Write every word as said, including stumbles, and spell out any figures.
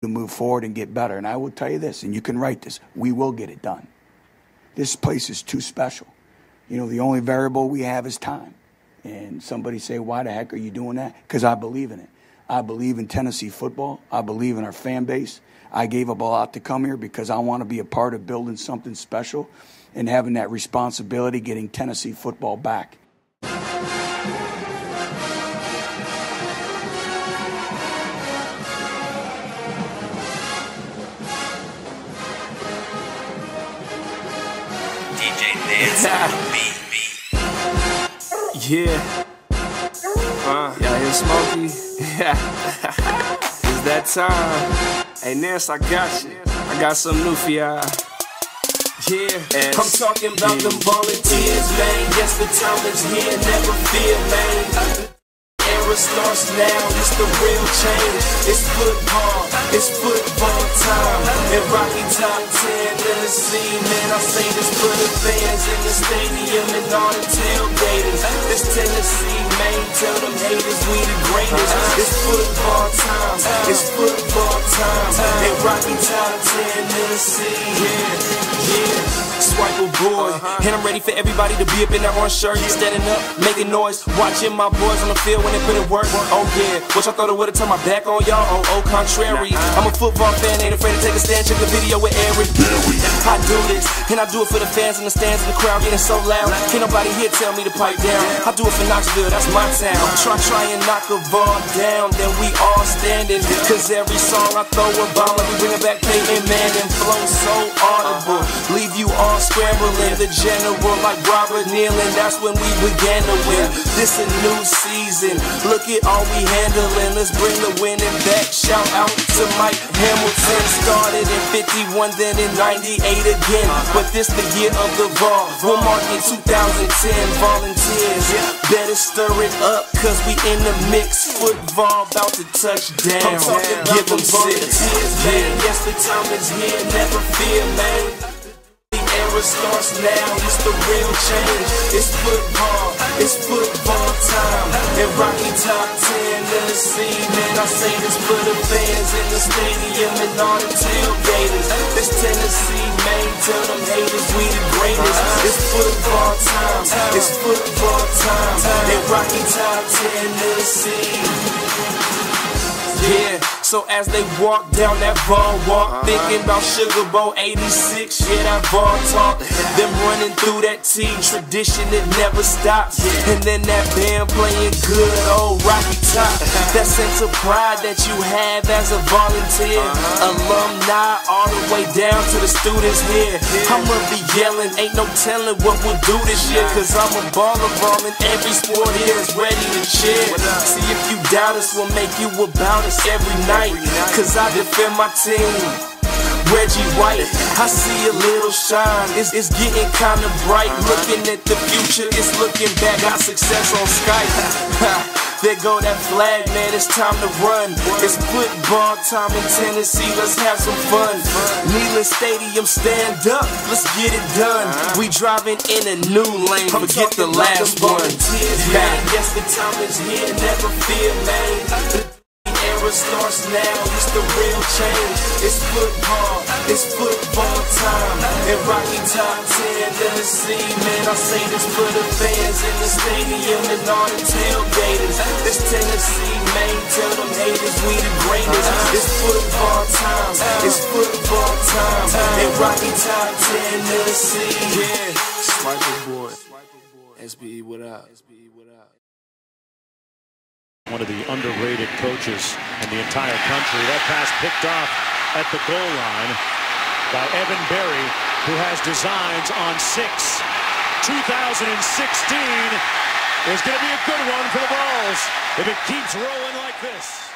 to move forward and get better. And I will tell you this, and you can write this, we will get it done. This place is too special. You know, the only variable we have is time. And somebody say, why the heck are you doing that? Because I believe in it. I believe in Tennessee football. I believe in our fan base. I gave up a lot to come here because I want to be a part of building something special and having that responsibility, getting Tennessee football back. Yeah. Uh, y'all hear Smokey? Yeah. It's that time. Hey, Ness, I got you. I got something new for y'all. Yeah. I'm talking about them volunteers, man. Yes, the time is here. Never fear, man. Era starts now. It's the real change. It's football. It's football time. And Rocky Top ten, Tennessee, man. I say this for the fans in the stadium and all the tailgaters. This Tennessee, man. Tell them haters we the greatest. It's football time. It's football time. And Rocky Top ten, Tennessee, yeah, yeah. Swipe a boy, uh-huh. And I'm ready for everybody to be up in that orange shirt, yeah. Standing up, making noise, watching my boys on the field when they put in work. Oh yeah, what y'all thought I would've turned my back on y'all? Oh, oh, contrary, nah. I'm a football fan, ain't afraid to take a stand. Check the video with Eric Berry. I do this, and I do it for the fans in the stands and the crowd getting so loud. Can't nobody here tell me to pipe down. I do it for Knoxville, that's my town. Try, try and knock a ball down, then we all standing. Cause every song I throw a bomb, let me bring it back Peyton Manning. Flow so audible, leave you all scrambling, the general like Robert Neal, and that's when we began to win. This a new season, look at all we handling. Let's bring the winning back. Shout out to Mike Hamilton. Started in fifty-one, then in ninety-eight again. But this the year of the ball. We'll mark in two thousand ten. Volunteers, better stir it up, cause we in the mix. Football about to touch down. I'm talking about give them volunteers, man. Yes, the time is here. Never fear, man. It starts now, it's the real change. It's football, it's football time. And Rocky Top ten, Tennessee, man. I say this for the fans in the stadium and all the tailgaters. This Tennessee, man, tell them haters we the greatest. It's football time, it's football time. And Rocky Top ten, Tennessee, yeah. So as they walk down that ball walk, uh-huh. Thinking about Sugar Bowl eighty-six, yeah, that ball talk. Them running through that team, tradition, it never stops. Yeah. And then that band playing good old Rocky Top. That sense of pride that you have as a volunteer. Uh-huh. Alumni all the way down to the students here. Yeah. I'ma be yelling, ain't no telling what we'll do this year. Cause I'm a baller ball and every sport here is ready to cheer. See if you doubt us, we'll make you about us every night. Cause I defend my team. Reggie White, I see a little shine. It's, it's getting kind of bright. Looking at the future, it's looking back. Got success on Skype. There go that flag, man. It's time to run. It's football time in Tennessee. Let's have some fun. Neyland Stadium, stand up. Let's get it done. We driving in a new lane. Forget the last one. Yes, the time is here. Never fear, man. It starts now, it's the real change. It's football, it's football time. And Rocky Top ten, Tennessee, man. I say this for the fans in the stadium and all the tailgaters. This Tennessee, man, tell them haters we the greatest. It's football time, it's football time. And Rocky Top ten, Tennessee, yeah. Swiper boy, S B E, what up? One of the underrated coaches in the entire country. That pass picked off at the goal line by Evan Berry, who has designs on six. two thousand sixteen is going to be a good one for the Vols if it keeps rolling like this.